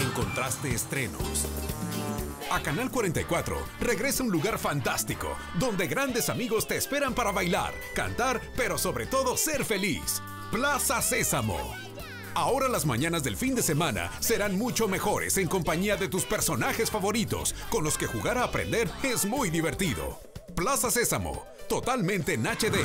encontraste estrenos. A Canal 44 regresa un lugar fantástico, donde grandes amigos te esperan para bailar, cantar, pero sobre todo ser feliz. Plaza Sésamo. Ahora las mañanas del fin de semana serán mucho mejores en compañía de tus personajes favoritos, con los que jugar a aprender es muy divertido. Plaza Sésamo, totalmente en HD.